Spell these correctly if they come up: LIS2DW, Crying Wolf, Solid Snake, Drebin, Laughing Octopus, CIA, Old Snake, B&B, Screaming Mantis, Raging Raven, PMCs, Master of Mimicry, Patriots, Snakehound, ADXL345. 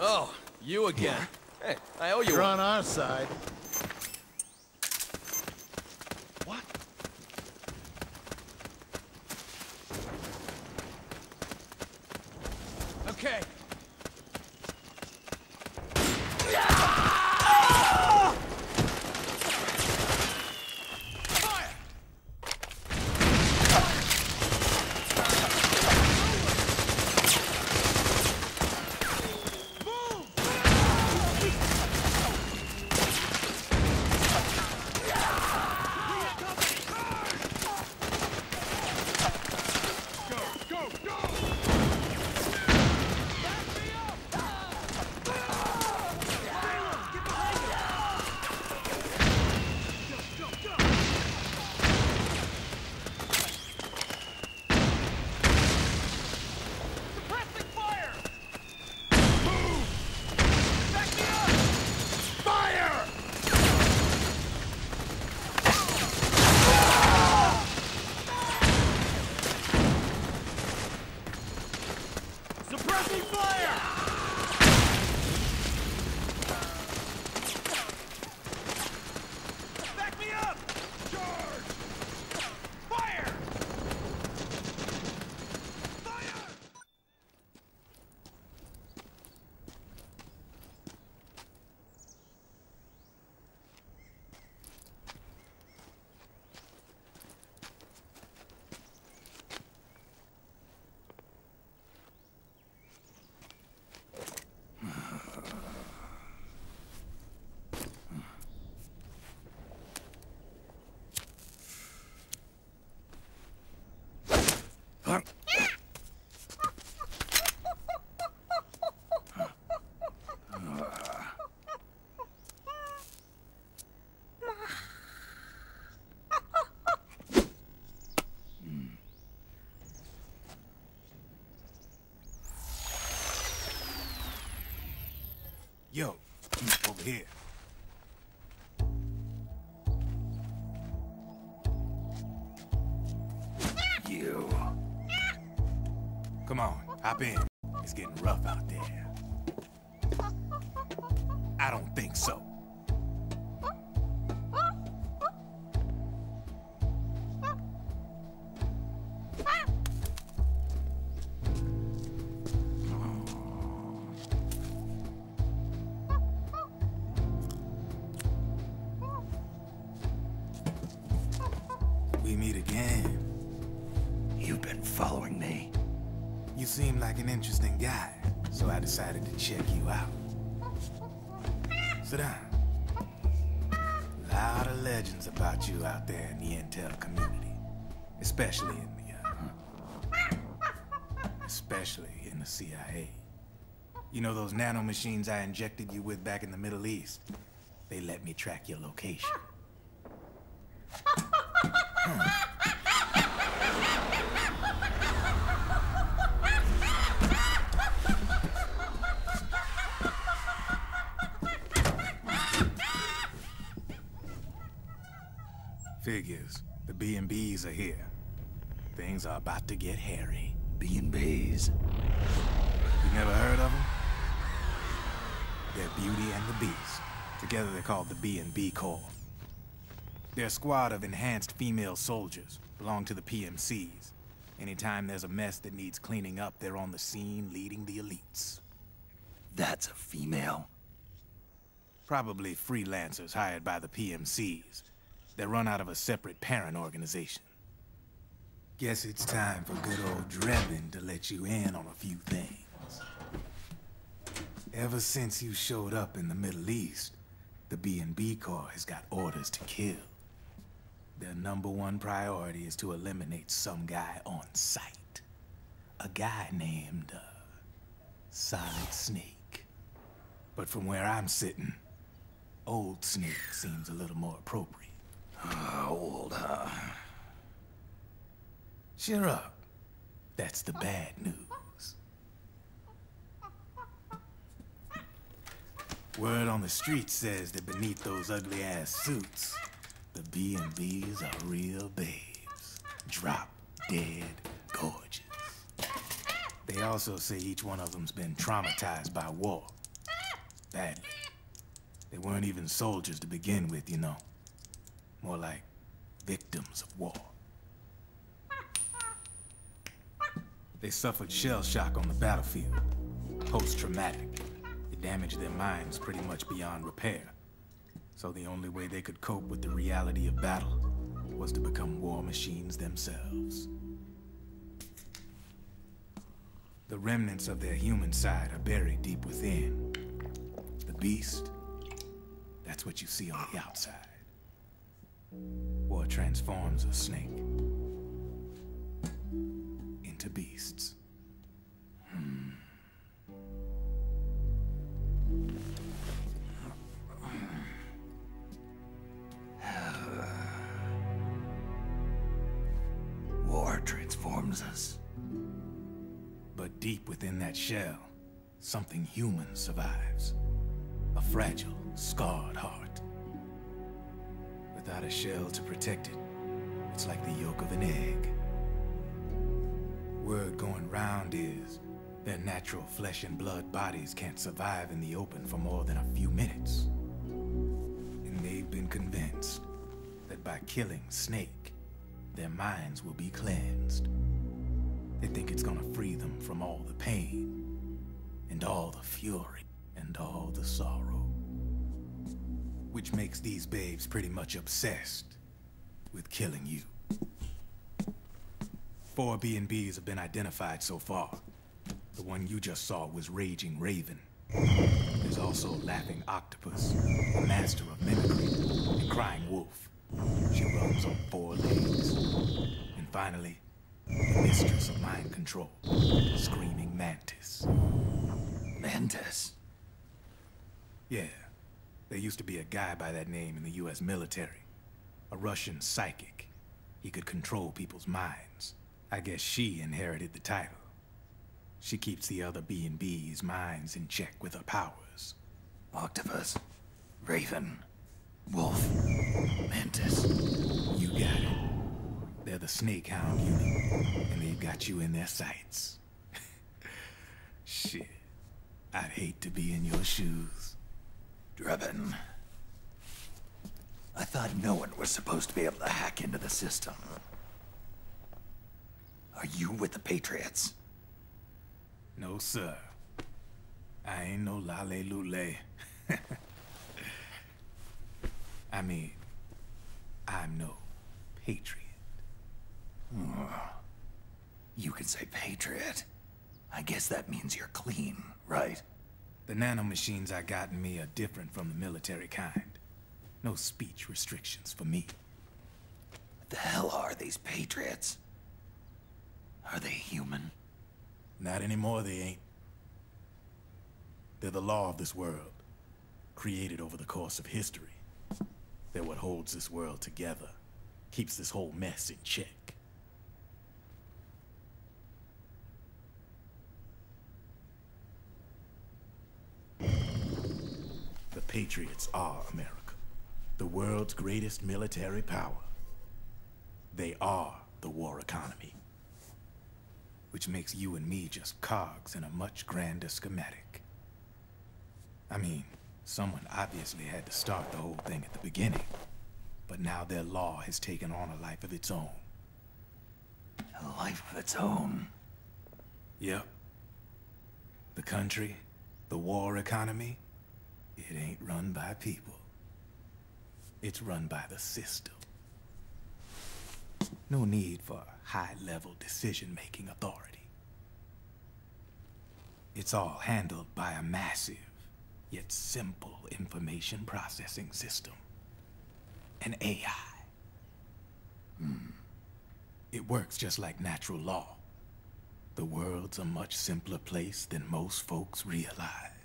Oh, you again. Hey, I owe you. You're on our side. What? Okay. Yo, over here. You. Come on, hop in. It's getting rough out there. I don't think so. Especially in the CIA. You know those nanomachines I injected you with back in the Middle East? They let me track your location. Figures, the B&Bs are here. Things are about to get hairy. B&Bs. You never heard of them? They're Beauty and the Beast. Together they're called the B&B Corps. They're a squad of enhanced female soldiers, belong to the PMCs. Anytime there's a mess that needs cleaning up, they're on the scene leading the elites. That's a female? Probably freelancers hired by the PMCs. They're run out of a separate parent organization. Guess it's time for good old Drebin to let you in on a few things. Ever since you showed up in the Middle East, the B&B Corps has got orders to kill. Their #1 priority is to eliminate some guy on sight. A guy named, Solid Snake. But from where I'm sitting, Old Snake seems a little more appropriate. Old, huh? Cheer up. That's the bad news. Word on the street says that beneath those ugly-ass suits, the B&Bs are real babes. Drop dead gorgeous. They also say each one of them's been traumatized by war, badly. They weren't even soldiers to begin with, you know. More like victims of war. They suffered shell shock on the battlefield. Post-traumatic. It damaged their minds pretty much beyond repair. So the only way they could cope with the reality of battle was to become war machines themselves. The remnants of their human side are buried deep within. The beast, that's what you see on the outside. War transforms a snake into beasts. War transforms us. But deep within that shell, something human survives. A fragile, scarred heart. Without a shell to protect it, it's like the yolk of an egg. Word going round is, their natural flesh and blood bodies can't survive in the open for more than a few minutes. And they've been convinced that by killing Snake, their minds will be cleansed. They think it's gonna free them from all the pain, and all the fury, and all the sorrow. Which makes these babes pretty much obsessed with killing you. 4 B&Bs have been identified so far. The one you just saw was Raging Raven. There's also Laughing Octopus, Master of Mimicry, and Crying Wolf. She runs on 4 legs. And finally, the mistress of mind control, Screaming Mantis. Mantis? Yeah. There used to be a guy by that name in the U.S. military. A Russian psychic. He could control people's minds. I guess she inherited the title. She keeps the other B&B's minds in check with her powers. Octopus, Raven, Wolf, Mantis. You got it. They're the Snakehound unit, and they've got you in their sights. Shit. I'd hate to be in your shoes. Drebin. I thought no one was supposed to be able to hack into the system. Are you with the Patriots? No, sir. I ain't no lale lule. I mean, I'm no patriot. You can say patriot. I guess that means you're clean, right? The nanomachines I got in me are different from the military kind. No speech restrictions for me. What the hell are these patriots? Are they human? Not anymore, they ain't. They're the law of this world, created over the course of history. They're what holds this world together, keeps this whole mess in check. The Patriots are America, the world's greatest military power. They are the war economy, which makes you and me just cogs in a much grander schematic. I mean, someone obviously had to start the whole thing at the beginning, but now their law has taken on a life of its own. A life of its own? Yep. The country, the war economy, it ain't run by people. It's run by the system. No need for high-level decision-making authority. It's all handled by a massive, yet simple information processing system. An AI. It works just like natural law. The world's a much simpler place than most folks realize.